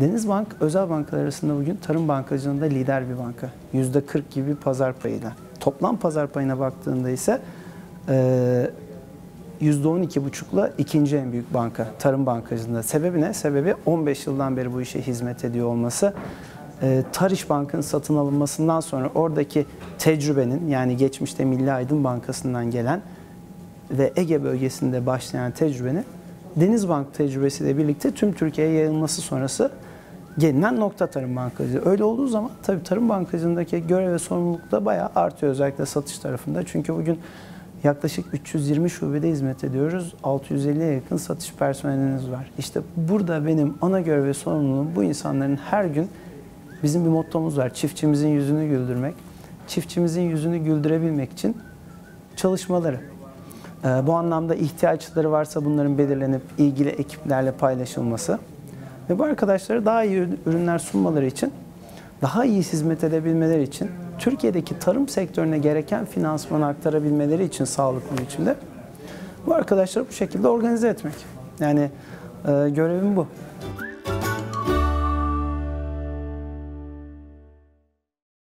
DenizBank, özel bankalar arasında bugün tarım bankacılığında lider bir banka. %40 gibi bir pazar payıyla. Toplam pazar payına baktığında ise %12,5'la ikinci en büyük banka tarım bankacılığında. Sebebi ne? Sebebi 15 yıldan beri bu işe hizmet ediyor olması. Tarış Bank'ın satın alınmasından sonra oradaki tecrübenin, yani geçmişte Milli Aydın Bankası'ndan gelen ve Ege bölgesinde başlayan tecrübenin DenizBank tecrübesiyle birlikte tüm Türkiye'ye yayılması sonrası gelinen nokta tarım bankacılığı. Öyle olduğu zaman tabii tarım bankacılığındaki görev ve sorumluluk da bayağı artıyor, özellikle satış tarafında. Çünkü bugün yaklaşık 320 şubede hizmet ediyoruz. 650'ye yakın satış personelimiz var. İşte burada benim ana görev ve sorumluluğum bu insanların her gün, bizim bir mottomuz var: çiftçimizin yüzünü güldürmek. Çiftçimizin yüzünü güldürebilmek için çalışmaları. Bu anlamda ihtiyaçları varsa bunların belirlenip ilgili ekiplerle paylaşılması ve bu arkadaşlara daha iyi ürünler sunmaları için, daha iyi hizmet edebilmeleri için, Türkiye'deki tarım sektörüne gereken finansmanı aktarabilmeleri için sağlıklı bir biçimde bu arkadaşları bu şekilde organize etmek. Yani görevim bu.